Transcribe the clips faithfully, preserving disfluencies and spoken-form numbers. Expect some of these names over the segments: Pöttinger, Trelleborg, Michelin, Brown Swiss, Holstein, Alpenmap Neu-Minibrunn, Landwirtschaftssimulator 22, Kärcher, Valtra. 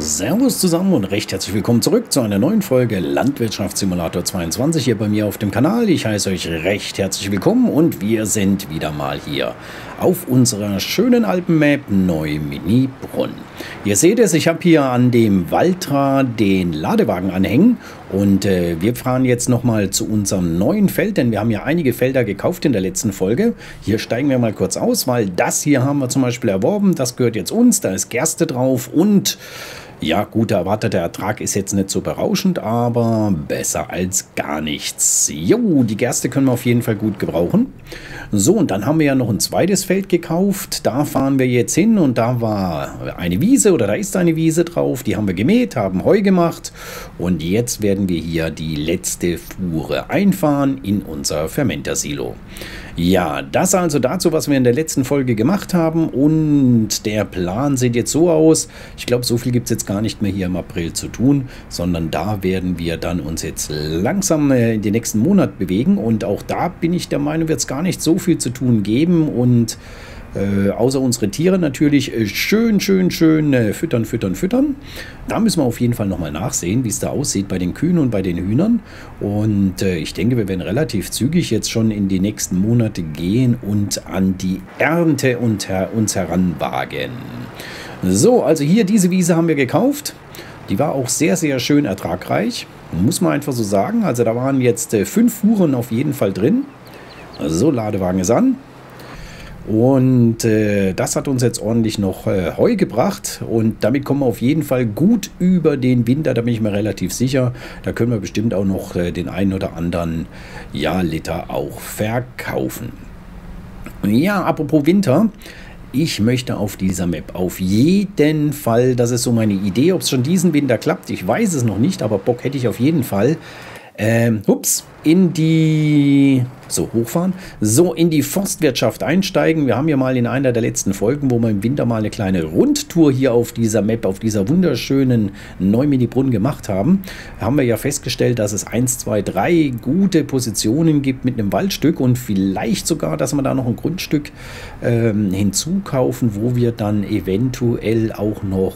Servus zusammen und recht herzlich willkommen zurück zu einer neuen Folge Landwirtschaftssimulator zweiundzwanzig hier bei mir auf dem Kanal. Ich heiße euch recht herzlich willkommen und wir sind wieder mal hier auf unserer schönen Alpenmap Neu-Minibrunn. Ihr seht es, ich habe hier an dem Valtra den Ladewagen anhängen und äh, wir fahren jetzt nochmal zu unserem neuen Feld, denn wir haben ja einige Felder gekauft in der letzten Folge. Hier steigen wir mal kurz aus, weil das hier haben wir zum Beispiel erworben, das gehört jetzt uns, da ist Gerste drauf und... ja, gut, der erwartete Ertrag ist jetzt nicht so berauschend, aber besser als gar nichts. Jo, die Gerste können wir auf jeden Fall gut gebrauchen. So, und dann haben wir ja noch ein zweites Feld gekauft. Da fahren wir jetzt hin und da war eine Wiese oder da ist eine Wiese drauf. Die haben wir gemäht, haben Heu gemacht und jetzt werden wir hier die letzte Fuhre einfahren in unser Fermentersilo. Ja, das also dazu, was wir in der letzten Folge gemacht haben, und der Plan sieht jetzt so aus. Ich glaube, so viel gibt es jetzt gar nicht mehr hier im April zu tun, sondern da werden wir dann uns jetzt langsam in den nächsten Monat bewegen und auch da bin ich der Meinung, wird es gar nicht so viel zu tun geben und Äh, außer unsere Tiere natürlich äh, schön, schön, schön äh, füttern, füttern, füttern. Da müssen wir auf jeden Fall nochmal nachsehen, wie es da aussieht bei den Kühen und bei den Hühnern. Und äh, ich denke, wir werden relativ zügig jetzt schon in die nächsten Monate gehen und an die Ernte unter uns heranwagen. So, also hier diese Wiese haben wir gekauft. Die war auch sehr, sehr schön ertragreich. Muss man einfach so sagen. Also da waren jetzt äh, fünf Fuhren auf jeden Fall drin. So, Ladewagen ist an. Und äh, das hat uns jetzt ordentlich noch äh, Heu gebracht und damit kommen wir auf jeden Fall gut über den Winter, da bin ich mir relativ sicher. Da können wir bestimmt auch noch äh, den einen oder anderen ja, Liter auch verkaufen. Ja, apropos Winter. Ich möchte auf dieser Map auf jeden Fall, das ist so meine Idee, ob es schon diesen Winter klappt, ich weiß es noch nicht, aber Bock hätte ich auf jeden Fall. Ähm, ups, in die, so hochfahren, so in die Forstwirtschaft einsteigen. Wir haben ja mal in einer der letzten Folgen, wo wir im Winter mal eine kleine Rundtour hier auf dieser Map, auf dieser wunderschönen Neu-Minibrunn gemacht haben, haben wir ja festgestellt, dass es eins, zwei, drei gute Positionen gibt mit einem Waldstück und vielleicht sogar, dass wir da noch ein Grundstück ähm, hinzukaufen, wo wir dann eventuell auch noch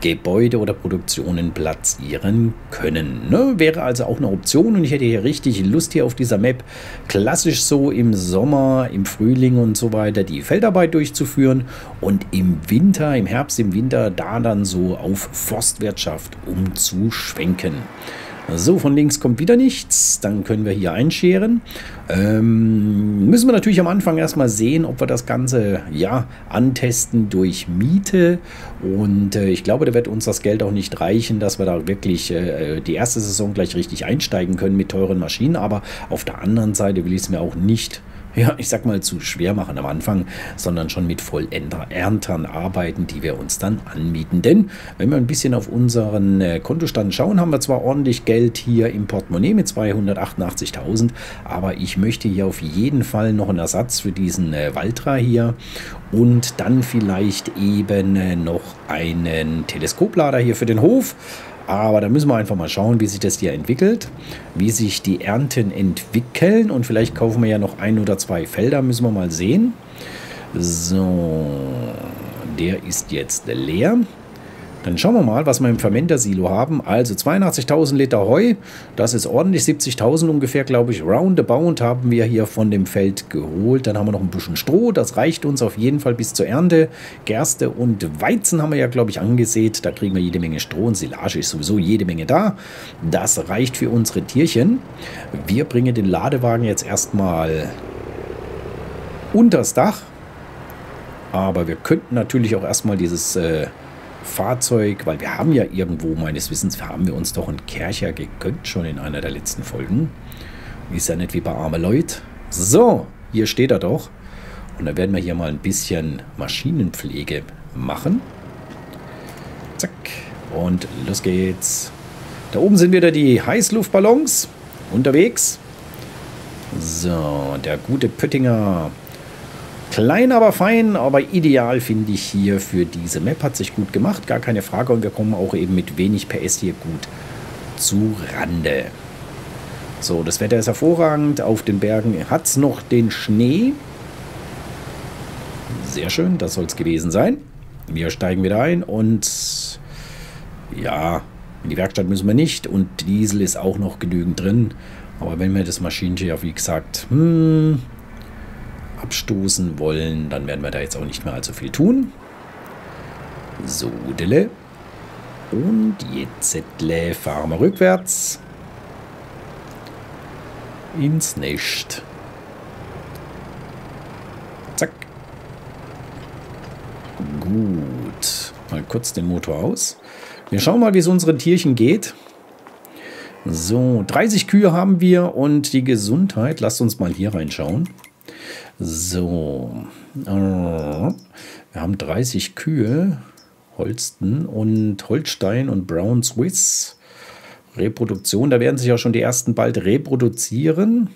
Gebäude oder Produktionen platzieren können. Ne? Wäre also auch eine Option und ich hätte hier richtig Lust hier auf dieser Map klassisch so im Sommer, im Frühling und so weiter die Feldarbeit durchzuführen und im Winter, im Herbst, im Winter da dann so auf Forstwirtschaft umzuschwenken. So, von links kommt wieder nichts, dann können wir hier einscheren. Ähm, müssen wir natürlich am Anfang erstmal sehen, ob wir das Ganze ja, antesten durch Miete. Und äh, ich glaube, da wird uns das Geld auch nicht reichen, dass wir da wirklich äh, die erste Saison gleich richtig einsteigen können mit teuren Maschinen. Aber auf der anderen Seite will ich es mir auch nicht, ja, ich sag mal, zu schwer machen am Anfang, sondern schon mit Vollendern arbeiten, die wir uns dann anmieten. Denn wenn wir ein bisschen auf unseren äh, Kontostand schauen, haben wir zwar ordentlich Geld hier im Portemonnaie mit zweihundertachtundachtzigtausend, aber ich möchte hier auf jeden Fall noch einen Ersatz für diesen äh, Valtra hier und dann vielleicht eben äh, noch einen Teleskoplader hier für den Hof. Aber da müssen wir einfach mal schauen, wie sich das hier entwickelt, wie sich die Ernten entwickeln. Und vielleicht kaufen wir ja noch ein oder zwei Felder, müssen wir mal sehen. So, der ist jetzt leer. Dann schauen wir mal, was wir im Fermentersilo haben. Also zweiundachtzigtausend Liter Heu, das ist ordentlich, siebzigtausend ungefähr, glaube ich, roundabout haben wir hier von dem Feld geholt. Dann haben wir noch ein bisschen Stroh, das reicht uns auf jeden Fall bis zur Ernte. Gerste und Weizen haben wir ja, glaube ich, angesät, da kriegen wir jede Menge Stroh und Silage ist sowieso jede Menge da. Das reicht für unsere Tierchen. Wir bringen den Ladewagen jetzt erstmal unters Dach, aber wir könnten natürlich auch erstmal dieses... Äh, Fahrzeug, weil wir haben ja irgendwo, meines Wissens, haben wir uns doch einen Kärcher gegönnt, schon in einer der letzten Folgen. Ist ja nicht wie bei armen Leuten. So, hier steht er doch. Und dann werden wir hier mal ein bisschen Maschinenpflege machen. Zack. Und los geht's. Da oben sind wieder die Heißluftballons unterwegs. So, der gute Pöttinger. Klein, aber fein, aber ideal finde ich hier für diese Map. Hat sich gut gemacht, gar keine Frage. Und wir kommen auch eben mit wenig P S hier gut zu Rande. So, das Wetter ist hervorragend. Auf den Bergen hat es noch den Schnee. Sehr schön, das soll es gewesen sein. Wir steigen wieder ein und ja, in die Werkstatt müssen wir nicht und Diesel ist auch noch genügend drin. Aber wenn wir das Maschinchen ja, wie gesagt, hmm, abstoßen wollen, dann werden wir da jetzt auch nicht mehr allzu viel tun. So, Dille. Und jetzt fahren wir rückwärts. Ins Nest. Zack. Gut. Mal kurz den Motor aus. Wir schauen mal, wie es unseren Tierchen geht. So, dreißig Kühe haben wir und die Gesundheit. Lasst uns mal hier reinschauen. So. Wir haben dreißig Kühe. Holsten und Holstein und Brown Swiss. Reproduktion. Da werden sich ja schon die ersten bald reproduzieren.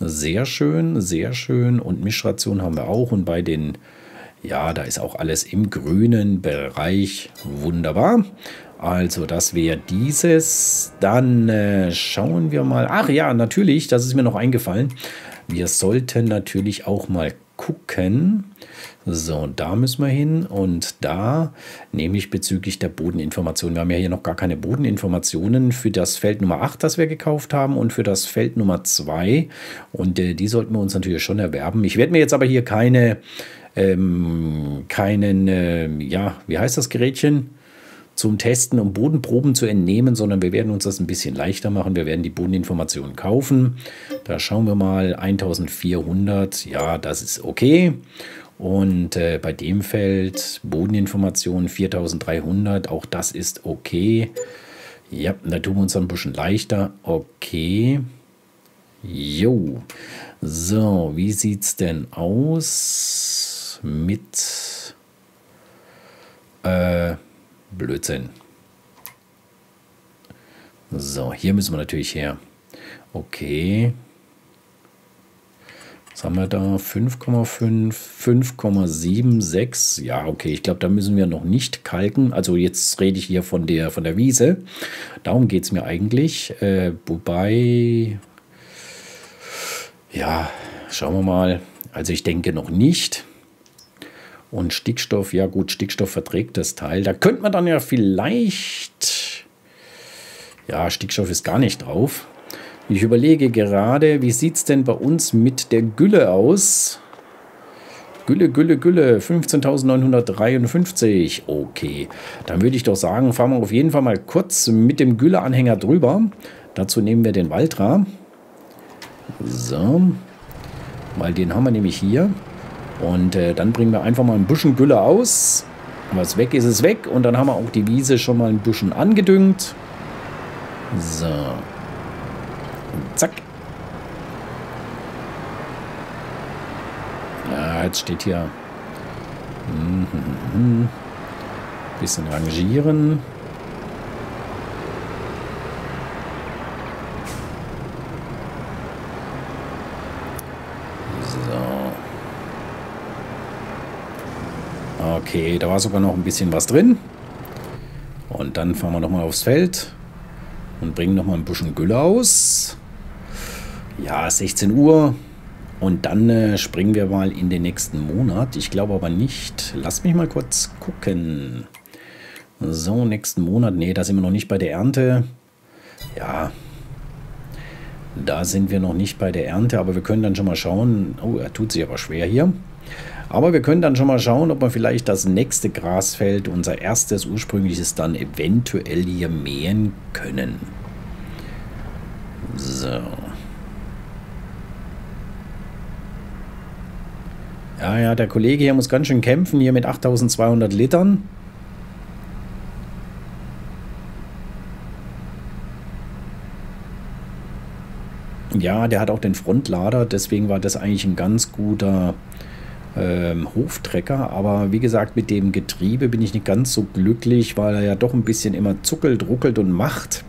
Sehr schön, sehr schön. Und Mischration haben wir auch. Und bei den, ja, da ist auch alles im grünen Bereich. Wunderbar. Also, das wäre dieses. Dann äh, schauen wir mal. Ach ja, natürlich, das ist mir noch eingefallen. Wir sollten natürlich auch mal gucken. So, da müssen wir hin. Und da nehme ich bezüglich der Bodeninformationen. Wir haben ja hier noch gar keine Bodeninformationen für das Feld Nummer acht, das wir gekauft haben, und für das Feld Nummer zwei. Und äh, die sollten wir uns natürlich schon erwerben. Ich werde mir jetzt aber hier keine, ähm, keinen, äh, ja, wie heißt das Gerätchen? Zum Testen, um Bodenproben zu entnehmen, sondern wir werden uns das ein bisschen leichter machen. Wir werden die Bodeninformationen kaufen. Da schauen wir mal, eintausendvierhundert, ja, das ist okay. Und äh, bei dem Feld Bodeninformationen viertausenddreihundert, auch das ist okay. Ja, da tun wir uns ein bisschen leichter. Okay. Jo. So, wie sieht es denn aus mit... Äh... Blödsinn. So, hier müssen wir natürlich her. Okay. Was haben wir da? fünf Komma fünf, fünf Komma sieben sechs. Ja, okay. Ich glaube, da müssen wir noch nicht kalken. Also jetzt rede ich hier von der, von der Wiese. Darum geht es mir eigentlich. Äh, wobei... Ja, schauen wir mal. Also ich denke noch nicht. Und Stickstoff, ja gut, Stickstoff verträgt das Teil. Da könnte man dann ja vielleicht... Ja, Stickstoff ist gar nicht drauf. Ich überlege gerade, wie sieht es denn bei uns mit der Gülle aus? Gülle, Gülle, Gülle, fünfzehntausendneunhundertdreiundfünfzig. Okay, dann würde ich doch sagen, fahren wir auf jeden Fall mal kurz mit dem Gülleanhänger drüber. Dazu nehmen wir den Valtra. So, weil den haben wir nämlich hier. Und äh, dann bringen wir einfach mal ein bisschen Gülle aus. Was weg ist, ist weg. Und dann haben wir auch die Wiese schon mal ein bisschen angedüngt. So. Und zack. Ja, jetzt steht hier. Mhm. Bisschen rangieren. Okay, da war sogar noch ein bisschen was drin. Und dann fahren wir nochmal aufs Feld und bringen nochmal ein bisschen Gülle aus. Ja, sechzehn Uhr. Und dann äh, springen wir mal in den nächsten Monat. Ich glaube aber nicht. Lass mich mal kurz gucken. So, nächsten Monat. Nee, da sind wir noch nicht bei der Ernte. Ja, da sind wir noch nicht bei der Ernte. Aber wir können dann schon mal schauen. Oh, er tut sich aber schwer hier. Aber wir können dann schon mal schauen, ob wir vielleicht das nächste Grasfeld, unser erstes ursprüngliches, dann eventuell hier mähen können. So. Ja, ja, der Kollege hier muss ganz schön kämpfen, hier mit achttausendzweihundert Litern. Ja, der hat auch den Frontlader, deswegen war das eigentlich ein ganz guter... Ähm, Hoftrecker, aber wie gesagt, mit dem Getriebe bin ich nicht ganz so glücklich, weil er ja doch ein bisschen immer zuckelt, ruckelt und macht.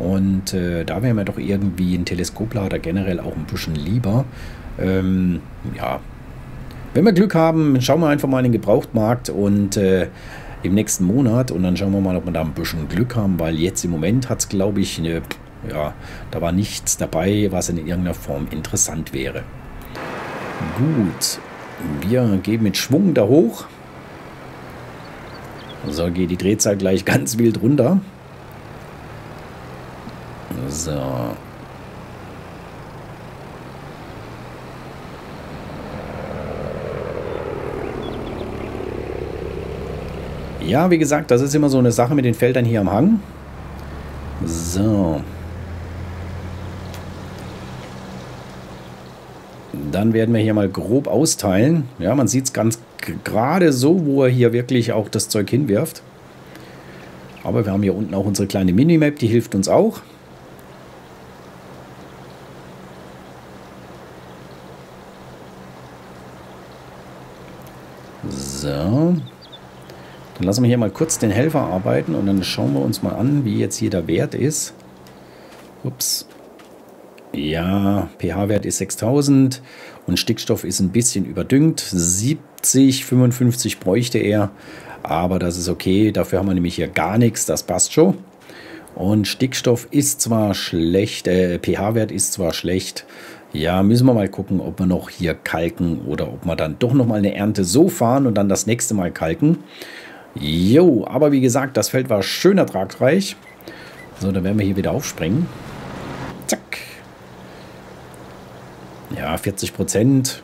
Und äh, da wäre mir doch irgendwie ein Teleskoplader generell auch ein bisschen lieber. Ähm, ja, wenn wir Glück haben, schauen wir einfach mal in den Gebrauchtmarkt und äh, im nächsten Monat und dann schauen wir mal, ob wir da ein bisschen Glück haben, weil jetzt im Moment hat es, glaube ich, eine, ja, da war nichts dabei, was in irgendeiner Form interessant wäre. Gut. Wir gehen mit Schwung da hoch. So, geht die Drehzahl gleich ganz wild runter. So. Ja, wie gesagt, das ist immer so eine Sache mit den Feldern hier am Hang. So. Dann werden wir hier mal grob austeilen. Ja, man sieht es ganz gerade so, wo er hier wirklich auch das Zeug hinwirft. Aber wir haben hier unten auch unsere kleine Minimap, die hilft uns auch. So. Dann lassen wir hier mal kurz den Helfer arbeiten und dann schauen wir uns mal an, wie jetzt hier der Wert ist. Ups. Ja, pH-Wert ist sechstausend und Stickstoff ist ein bisschen überdüngt. siebzig, fünfundfünfzig bräuchte er, aber das ist okay. Dafür haben wir nämlich hier gar nichts, das passt schon. Und Stickstoff ist zwar schlecht, äh, pH-Wert ist zwar schlecht. Ja, müssen wir mal gucken, ob wir noch hier kalken oder ob wir dann doch nochmal eine Ernte so fahren und dann das nächste Mal kalken. Jo, aber wie gesagt, das Feld war schön ertragreich. So, dann werden wir hier wieder aufspringen. Zack. Ja, vierzig Prozent.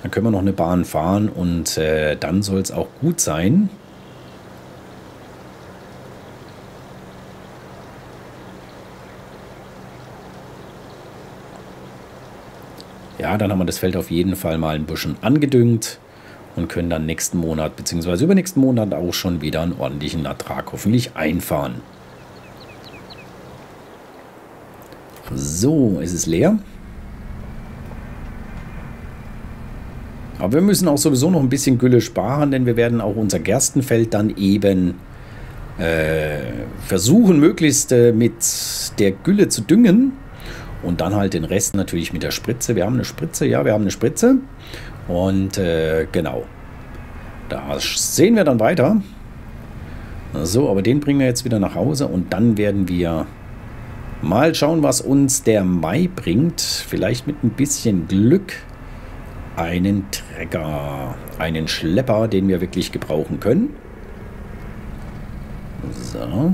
Dann können wir noch eine Bahn fahren und äh, dann soll es auch gut sein. Ja, dann haben wir das Feld auf jeden Fall mal ein bisschen angedüngt und können dann nächsten Monat bzw. übernächsten Monat auch schon wieder einen ordentlichen Ertrag hoffentlich einfahren. So, es ist leer. Aber wir müssen auch sowieso noch ein bisschen Gülle sparen, denn wir werden auch unser Gerstenfeld dann eben äh, versuchen, möglichst äh, mit der Gülle zu düngen. Und dann halt den Rest natürlich mit der Spritze. Wir haben eine Spritze, ja, wir haben eine Spritze. Und äh, genau. Da sehen wir dann weiter. So, aber den bringen wir jetzt wieder nach Hause und dann werden wir mal schauen, was uns der Mai bringt. Vielleicht mit ein bisschen Glück einen Trecker, einen Schlepper, den wir wirklich gebrauchen können. So.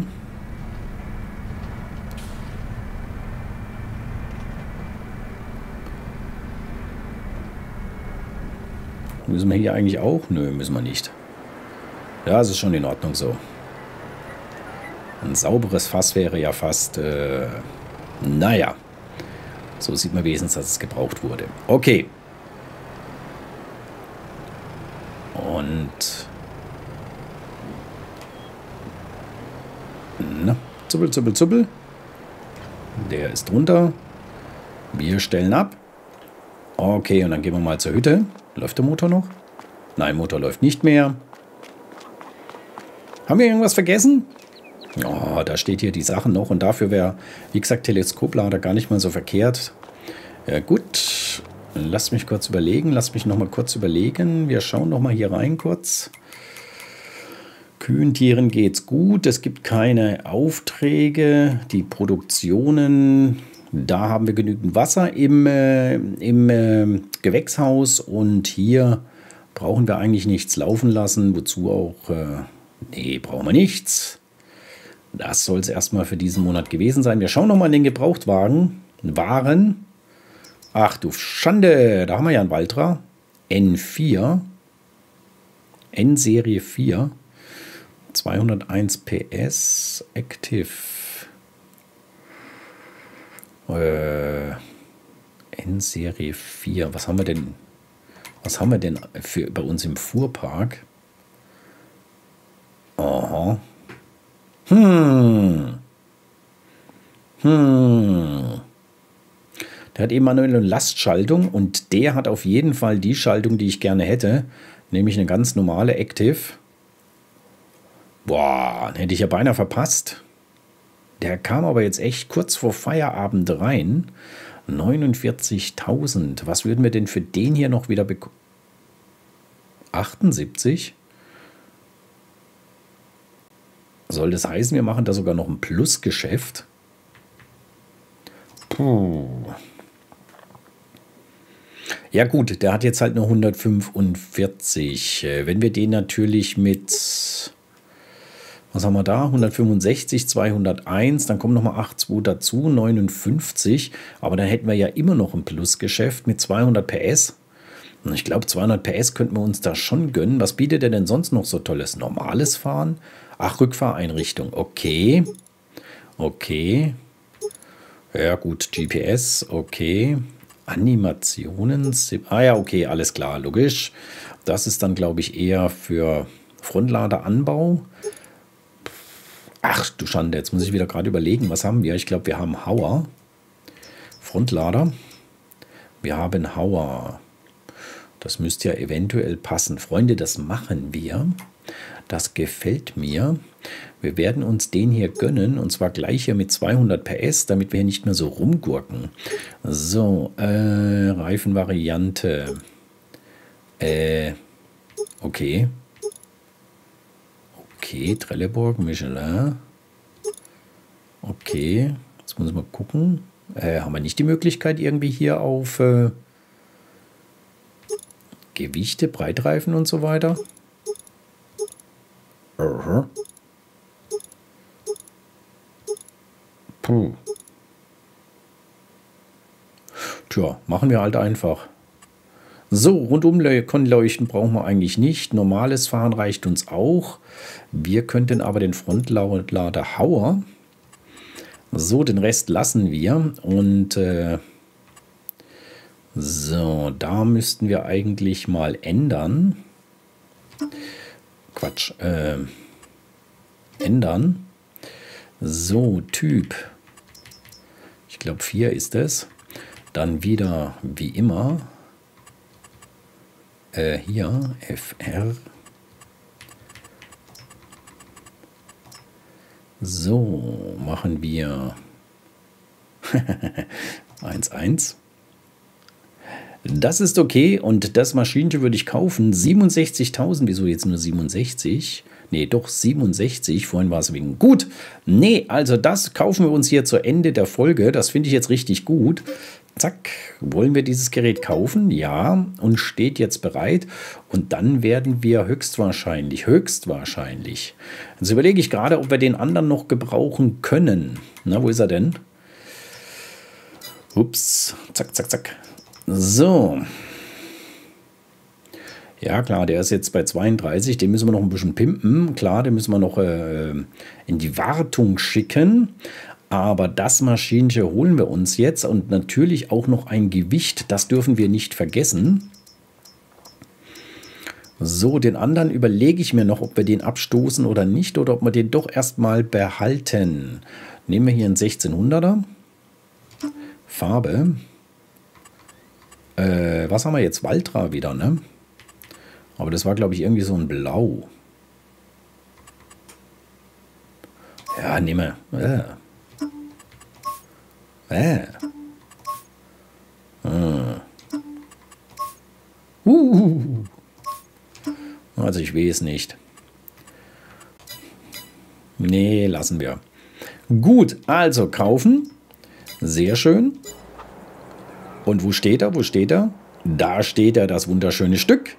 Müssen wir hier eigentlich auch? Nö, müssen wir nicht. Ja, es ist schon in Ordnung so. Ein sauberes Fass wäre ja fast... Äh, naja. So sieht man wenigstens, dass es gebraucht wurde. Okay. Und... Na, zuppel, zuppel, zuppel. Der ist drunter. Wir stellen ab. Okay, und dann gehen wir mal zur Hütte. Läuft der Motor noch? Nein, Motor läuft nicht mehr. Haben wir irgendwas vergessen? Ja, da steht hier die Sachen noch. Und dafür wäre, wie gesagt, Teleskoplader gar nicht mal so verkehrt. Ja, gut. Lass mich kurz überlegen. Lass mich nochmal kurz überlegen. Wir schauen nochmal hier rein kurz. Kühen, Tieren geht's gut. Es gibt keine Aufträge. Die Produktionen... Da haben wir genügend Wasser im, äh, im äh, Gewächshaus und hier brauchen wir eigentlich nichts laufen lassen, wozu auch, äh, nee, brauchen wir nichts. Das soll es erstmal für diesen Monat gewesen sein. Wir schauen nochmal in den Gebrauchtwagen, Waren. Ach du Schande, da haben wir ja einen Valtra. N vier, N-Serie vier, zweihunderteins PS, Active. N-Serie vier. Was haben wir denn? Was haben wir denn für bei uns im Fuhrpark? Aha. Hm. Hm. Der hat eben manuelle Lastschaltung und der hat auf jeden Fall die Schaltung, die ich gerne hätte. Nämlich eine ganz normale Active. Boah, den hätte ich ja beinahe verpasst. Der kam aber jetzt echt kurz vor Feierabend rein. neunundvierzigtausend. Was würden wir denn für den hier noch wieder bekommen? achtundsiebzig? Soll das heißen, wir machen da sogar noch ein Plusgeschäft? Puh. Ja gut, der hat jetzt halt nur hundertfünfundvierzig. Wenn wir den natürlich mit, was haben wir da, hundertfünfundsechzig, zweihunderteins, dann kommen nochmal acht Komma zwei dazu, neunundfünfzig. Aber dann hätten wir ja immer noch ein Plusgeschäft mit zweihundert P S. Und ich glaube, zweihundert P S könnten wir uns da schon gönnen. Was bietet er denn sonst noch so tolles? Normales Fahren? Ach, Rückfahreinrichtung. Okay. Okay. Ja gut, G P S. Okay. Animationen. Ah ja, okay, alles klar, logisch. Das ist dann, glaube ich, eher für Frontladeranbau. Ach du Schande, jetzt muss ich wieder gerade überlegen, was haben wir? Ich glaube, wir haben Hauer. Frontlader. Wir haben Hauer. Das müsste ja eventuell passen. Freunde, das machen wir. Das gefällt mir. Wir werden uns den hier gönnen, und zwar gleich hier mit zweihundert P S, damit wir hier nicht mehr so rumgurken. So, äh, Reifenvariante. Äh, okay. Okay, Trelleborg, Michelin. Okay, jetzt muss ich mal gucken. Äh, haben wir nicht die Möglichkeit irgendwie hier auf äh, Gewichte, Breitreifen und so weiter? Uh-huh. Puh. Tja, machen wir halt einfach. So, Rundumkonleuchten brauchen wir eigentlich nicht. Normales Fahren reicht uns auch. Wir könnten aber den Frontlader Hauer. So, den Rest lassen wir. Und äh, so, da müssten wir eigentlich mal ändern. Quatsch. Äh, ändern. So, Typ. Ich glaube, vier ist es. Dann wieder, wie immer, äh, hier, F R. So, machen wir eins eins. Das ist okay, und das Maschinchen würde ich kaufen. siebenundsechzigtausend, wieso jetzt nur siebenundsechzig? Nee, doch siebenundsechzig, vorhin war es wegen. Gut, nee, also das kaufen wir uns hier zu Ende der Folge. Das finde ich jetzt richtig gut. Zack, wollen wir dieses Gerät kaufen? Ja, und steht jetzt bereit. Und dann werden wir höchstwahrscheinlich, höchstwahrscheinlich. Jetzt überlege ich gerade, ob wir den anderen noch gebrauchen können. Na, wo ist er denn? Ups, zack, zack, zack. So. Ja klar, der ist jetzt bei zweiunddreißig, den müssen wir noch ein bisschen pimpen. Klar, den müssen wir noch äh, in die Wartung schicken. Aber das Maschinchen holen wir uns jetzt. Und natürlich auch noch ein Gewicht, das dürfen wir nicht vergessen. So, den anderen überlege ich mir noch, ob wir den abstoßen oder nicht. Oder ob wir den doch erstmal behalten. Nehmen wir hier einen sechzehnhunderter. Farbe. Äh, was haben wir jetzt? Valtra wieder, ne? Aber das war, glaube ich, irgendwie so ein Blau. Ja, nehmen wir. Äh. Äh. Hm. Uh. Also ich weiß nicht. Nee, lassen wir. Gut, also kaufen. Sehr schön. Und wo steht er? Wo steht er? Da steht er, das wunderschöne Stück.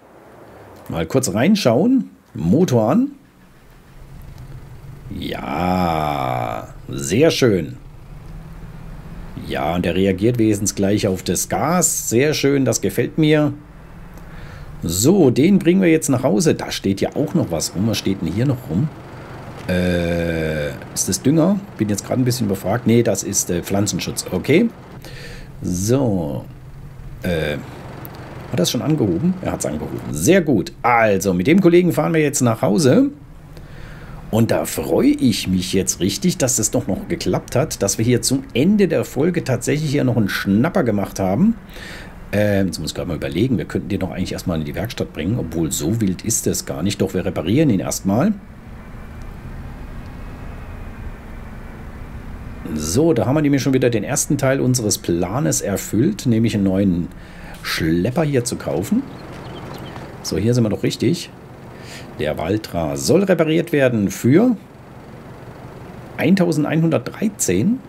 Mal kurz reinschauen. Motor an. Ja, sehr schön. Ja, und er reagiert wenigstens gleich auf das Gas. Sehr schön, das gefällt mir. So, den bringen wir jetzt nach Hause. Da steht ja auch noch was rum. Was steht denn hier noch rum? Äh, ist das Dünger? Bin jetzt gerade ein bisschen überfragt. Nee, das ist äh, Pflanzenschutz. Okay. So, äh, hat er es schon angehoben? Er hat es angehoben. Sehr gut. Also, mit dem Kollegen fahren wir jetzt nach Hause. Und da freue ich mich jetzt richtig, dass das doch noch geklappt hat, dass wir hier zum Ende der Folge tatsächlich hier noch einen Schnapper gemacht haben. Ähm, jetzt muss ich gerade mal überlegen, wir könnten den doch eigentlich erstmal in die Werkstatt bringen, obwohl so wild ist das gar nicht. Doch, wir reparieren ihn erstmal. So, da haben wir nämlich schon wieder den ersten Teil unseres Planes erfüllt, nämlich einen neuen Schlepper hier zu kaufen. So, hier sind wir doch richtig. Der Valtra soll repariert werden für eintausendeinhundertdreizehn.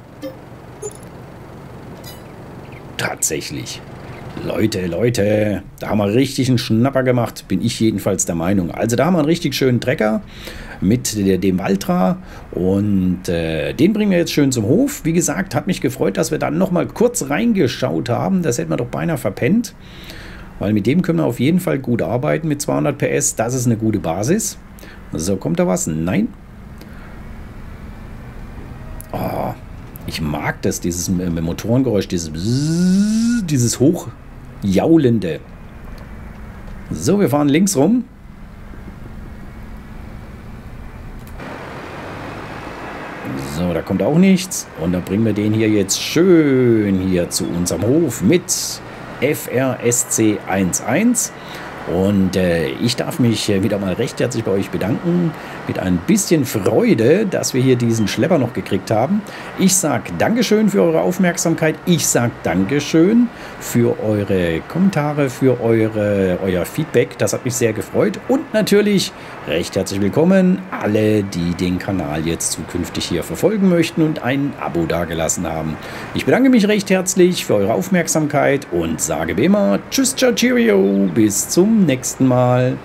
Tatsächlich. Leute, Leute, da haben wir richtig einen Schnapper gemacht, bin ich jedenfalls der Meinung. Also da haben wir einen richtig schönen Trecker mit der, dem Valtra und äh, den bringen wir jetzt schön zum Hof. Wie gesagt, hat mich gefreut, dass wir dann nochmal kurz reingeschaut haben, das hätten wir doch beinahe verpennt, weil mit dem können wir auf jeden Fall gut arbeiten mit zweihundert P S, das ist eine gute Basis. So, kommt da was? Nein. Oh, ich mag das, dieses Motorengeräusch, dieses Bzzz, dieses Hochjaulende. So, wir fahren links rum. So, da kommt auch nichts. Und dann bringen wir den hier jetzt schön hier zu unserem Hof mit F R S C eins eins. Und äh, ich darf mich wieder mal recht herzlich bei euch bedanken, mit ein bisschen Freude, dass wir hier diesen Schlepper noch gekriegt haben. Ich sage Dankeschön für eure Aufmerksamkeit, ich sage Dankeschön für eure Kommentare, für eure, euer Feedback, das hat mich sehr gefreut. Und natürlich recht herzlich willkommen alle, die den Kanal jetzt zukünftig hier verfolgen möchten und ein Abo dagelassen haben. Ich bedanke mich recht herzlich für eure Aufmerksamkeit und sage wie immer Tschüss, ciao, cheerio, bis zum nächsten Mal.